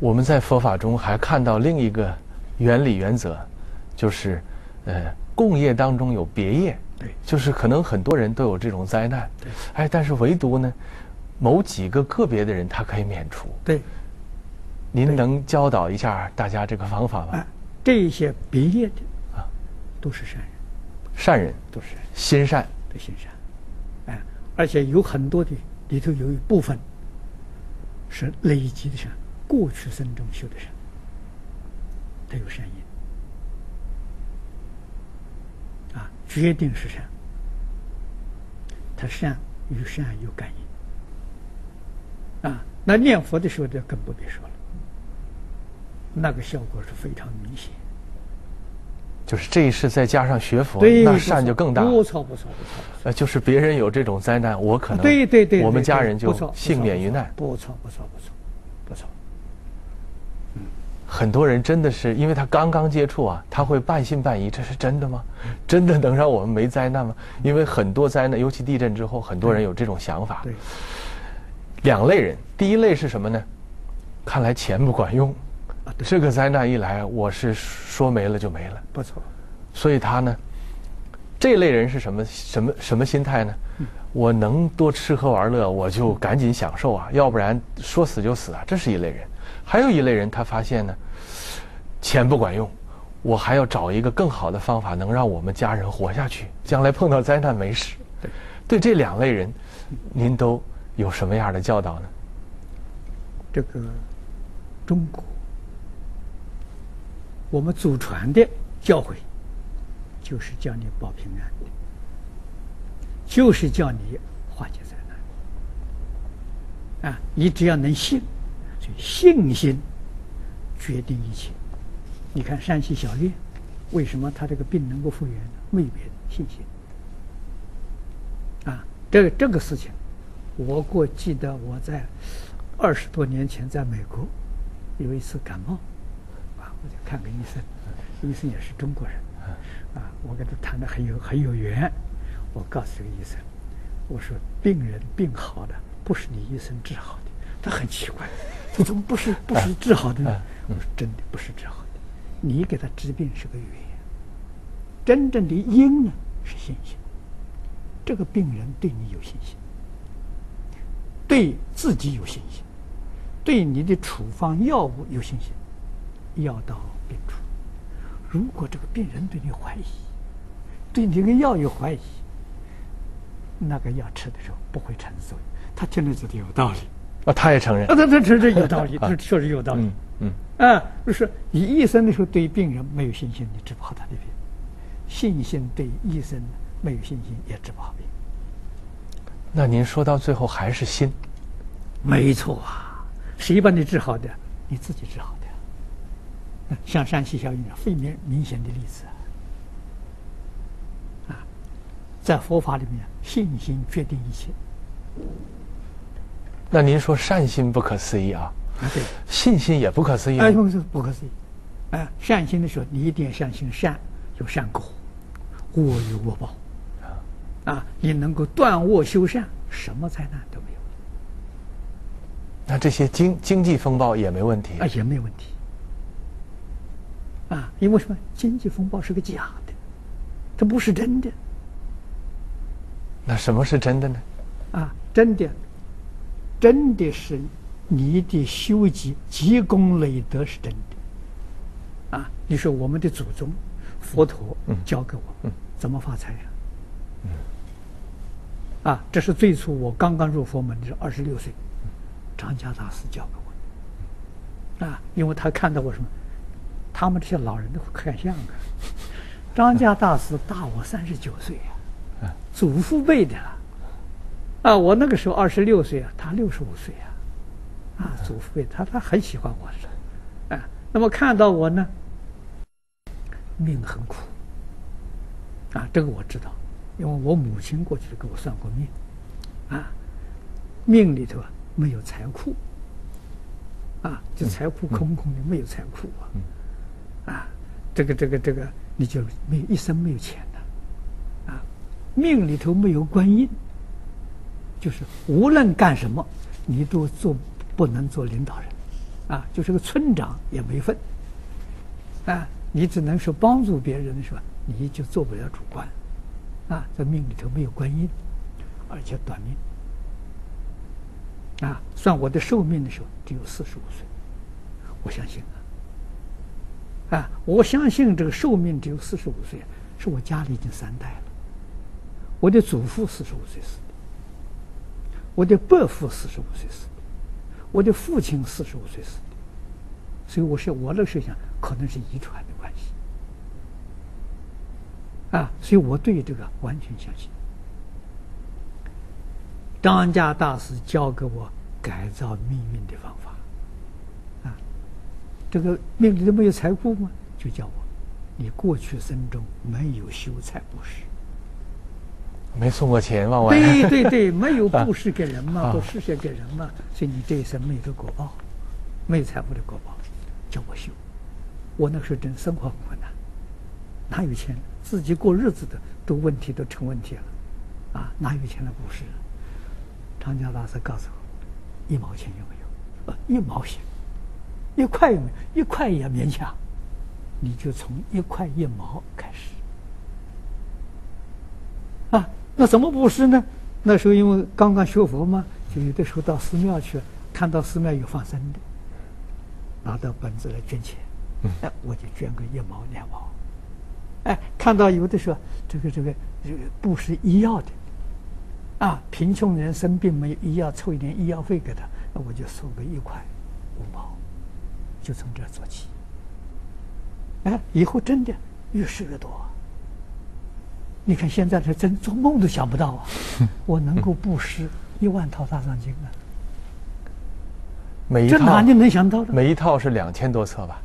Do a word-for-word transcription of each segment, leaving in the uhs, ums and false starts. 我们在佛法中还看到另一个原理原则，就是呃共业当中有别业，对，就是可能很多人都有这种灾难，对，哎，但是唯独呢，某几个个别的人他可以免除，对。您能教导一下大家这个方法吗？啊、这些别业的啊，都是善人，善人都是善人，心善对心善。 而且有很多的里头有一部分是累积的善，过去生中修的善，它有善因啊，决定是善，它善与善有感应啊。那念佛的时候，这更不必说了，那个效果是非常明显。就是这一世再加上学佛，那善就更大。不错不错不错。呃，就是别人有这种灾难，我可能对对对，我们家人就幸免于难。不错不错不错，不错。嗯，很多人真的是因为他刚刚接触啊，他会半信半疑，这是真的吗？真的能让我们没灾难吗？因为很多灾难，尤其地震之后，很多人有这种想法。对。两类人，第一类是什么呢？看来钱不管用。 这个灾难一来，我是说没了就没了，不错。所以他呢，这类人是什么什么什么心态呢？嗯、我能多吃喝玩乐，我就赶紧享受啊，要不然说死就死啊。这是一类人。还有一类人，他发现呢，钱不管用，我还要找一个更好的方法，能让我们家人活下去，将来碰到灾难没事。对，对这两类人，您都有什么样的教导呢？这个中国。 我们祖传的教诲，就是叫你保平安的，就是叫你化解灾难。啊，你只要能信，所以信心决定一切。你看山西小月，为什么他这个病能够复原呢？没别的，信心。啊，这个、这个事情，我我记得我在二十多年前在美国有一次感冒。 我就看个医生，医生也是中国人，啊，我跟他谈得很有很有缘。我告诉这个医生，我说病人病好的不是你医生治好的，他很奇怪，他怎么不是不是治好的呢？我说真的不是治好的，你给他治病是个缘，真正的因呢是信心。这个病人对你有信心，对自己有信心，对你的处方药物有信心。 药到病除。如果这个病人对你怀疑，对你这个药有怀疑，那个药吃的时候不会成作用。他听着觉得有道理，啊，他也承认，啊，他他承认有道理，这确实有道理。嗯嗯，啊，就是你医生的时候对病人没有信心，你治不好他的病；信心对医生没有信心，也治不好病。那您说到最后还是心，没错啊，谁把你治好的？你自己治好的。 像山西小雨非常明显的例子啊，啊，在佛法里面，信心决定一切。那您说善心不可思议啊？啊，对，信心也不可思议。哎，不不可思议。哎、啊，善心的时候，你一定要相信善有善果，恶有恶报。啊，你能够断恶修善，什么灾难都没有。那这些经经济风暴也没问题啊，也没有问题。 啊，因为什么？经济风暴是个假的，它不是真的。那什么是真的呢？啊，真的，真的是你的修集积功累德是真的。啊，你说我们的祖宗佛陀教给我们、嗯、怎么发财呀、啊？嗯、啊，这是最初我刚刚入佛门的时候，二十六岁，张家大师教给我的。啊，因为他看到我什么？ 他们这些老人都看相啊！张家大师大我三十九岁啊，祖父辈的了。啊，我那个时候二十六岁啊，他六十五岁啊，啊，祖父辈他他很喜欢我的，啊，那么看到我呢，命很苦。啊，这个我知道，因为我母亲过去给我算过命，啊，命里头啊没有财库，啊，就财库空空的，没有财库啊。 啊，这个这个这个，你就没有一生没有钱的，啊，命里头没有官印，就是无论干什么，你都做不能做领导人，啊，就是个村长也没份，啊，你只能说帮助别人的时候，你就做不了主官，啊，这命里头没有官印，而且短命，啊，算我的寿命的时候只有四十五岁，我相信啊，啊，我相信这个寿命只有四十五岁，是我家里已经三代了，我的祖父四十五岁死的，我的伯父四十五岁死的。 我的父亲四十五岁死的，所以我是我那时候想，可能是遗传的关系，啊，所以我对这个完全相信。张家大师教给我改造命运的方法，啊，这个命里头没有财库吗？就叫我，你过去生中没有修财布施。 没送过钱嘛？我对对对，没有布施给人嘛，不施舍给人嘛，所以你这一生没有的果报，没有财富的果报，叫我修。我那时候真生活很困难，哪有钱？自己过日子的都问题都成问题了，啊，哪有钱来布施？常家大师告诉我，一毛钱也没有，呃，一毛钱，一块也没有，一块也勉强，你就从一块一毛开始，啊。 那怎么布施呢？那时候因为刚刚学佛嘛，就有的时候到寺庙去，看到寺庙有放生的，拿到本子来捐钱，哎，我就捐个一毛两毛。哎，看到有的时候这个这个这个布施医药的，啊，贫穷人生病没有医药，凑一点医药费给他，那我就收个一块五毛，就从这做起。哎，以后真的越施越多。 你看现在这真做梦都想不到啊！我能够布施一万套大藏经啊！每一套这哪里能想到的？每一套是两千多册吧？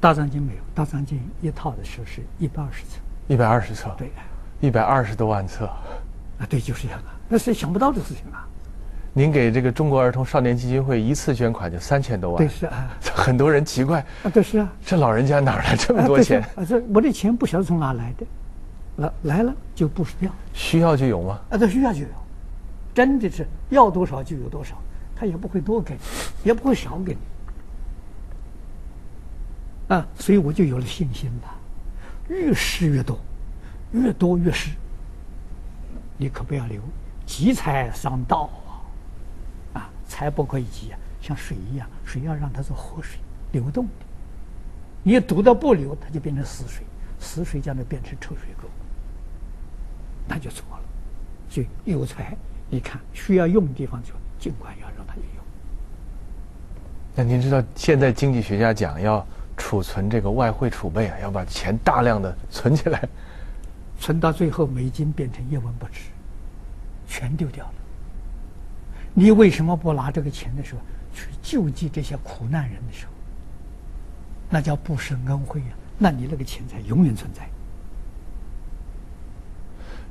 大藏经没有，大藏经一套的时候是一百二十册。一百二十册。对。一百二十多万册。啊，对，就是这样啊，那谁想不到的事情啊！您给这个中国儿童少年基金会一次捐款就三千多万。对是啊。很多人奇怪。啊，对是啊。这老人家哪来这么多钱？啊，这我的钱不晓得从哪来的。 来来了就布施掉，需要就有吗？啊，对，需要就有，真的是要多少就有多少，他也不会多给你，也不会少给你。啊，所以我就有了信心吧，越施越多，越多越施，你可不要留，积财伤道啊，啊，财不可以积啊，像水一样，水要让它是活水，流动的，你堵到不流，它就变成死水，死水将它变成臭水沟。 那就错了，所以有财，你看需要用的地方就尽管要让它有用。那您知道现在经济学家讲要储存这个外汇储备啊，要把钱大量的存起来，存到最后美金变成一文不值，全丢掉了。你为什么不拿这个钱的时候去救济这些苦难人的时候，那叫布施恩惠啊？那你那个钱才永远存在。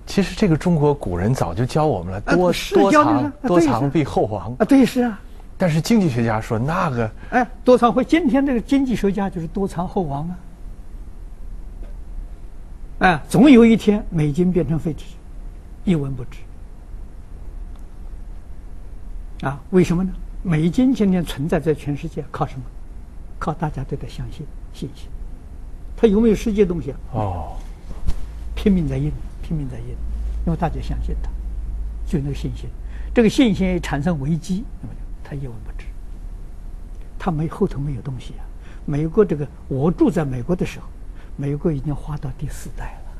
其实这个中国古人早就教我们了，多多藏多藏必厚亡啊，对是啊。但是经济学家说那个，哎，多藏会今天这个经济学家就是多藏厚亡啊，哎，总有一天美金变成废纸，一文不值啊？为什么呢？美金今天存在在全世界，靠什么？靠大家对它相信信心。它有没有世界东西啊？哦，拼命在印。 拼命在印，因为大家相信他，就那个信心，这个信心产生危机，那么他一文不值，他没后头没有东西啊。美国这个，我住在美国的时候，美国已经花到第四代了，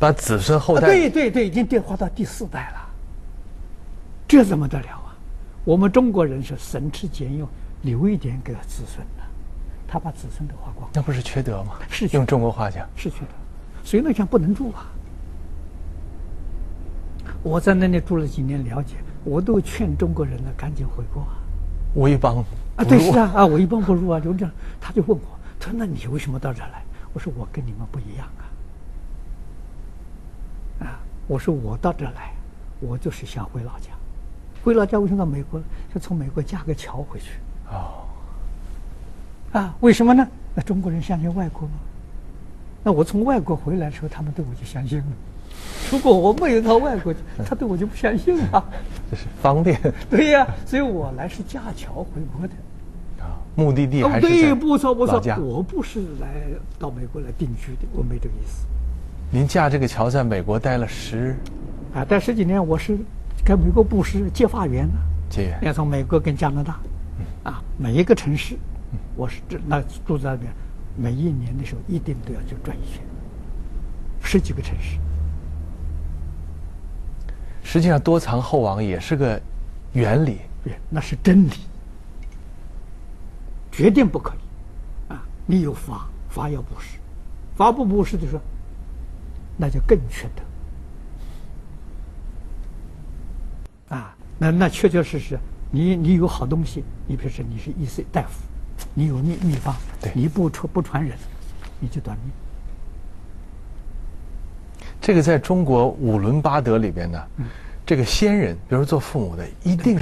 把子孙后代、啊、对对对，已经花到第四代了，这怎么得了啊？我们中国人是省吃俭用，留一点给子孙的，他把子孙都花光，那不是缺德吗？是用中国话讲，是缺德。 所以那像不能住啊！我在那里住了几年，了解，我都劝中国人呢，赶紧回国啊。我一帮啊，对是啊啊，我一帮不入啊，就这样。他就问我，他说：“那你为什么到这儿来？”我说：“我跟你们不一样啊！”啊，我说我到这儿来，我就是想回老家。回老家为什么到美国？就从美国架个桥回去。哦。啊，为什么呢？那中国人相信外国吗？ 那我从外国回来的时候，他们对我就相信了。如果我没有到外国去，他对我就不相信了。这是方便。对呀、啊，所以我来是架桥回国的。啊，目的地还是在老家。对，不错不错，我不是来到美国来定居的，我没这个意思。您架这个桥在美国待了十，啊，待十几年，我是跟美国布施结发缘呢。结缘。要从美国跟加拿大，嗯、啊，每一个城市，嗯、我是那住在那边，每一年的时候一定都要去转一圈，十几个城市。 实际上，多藏厚亡也是个原理，对，那是真理，绝对不可以啊！你有法，法要布施，法不布施的时候，那就更缺德啊！那那确确实实，你你有好东西，你比如说你是医生大夫，你有秘秘方，你不传不传人，你就短命。 这个在中国五伦八德里边呢，嗯、这个先人，比如说做父母的，一定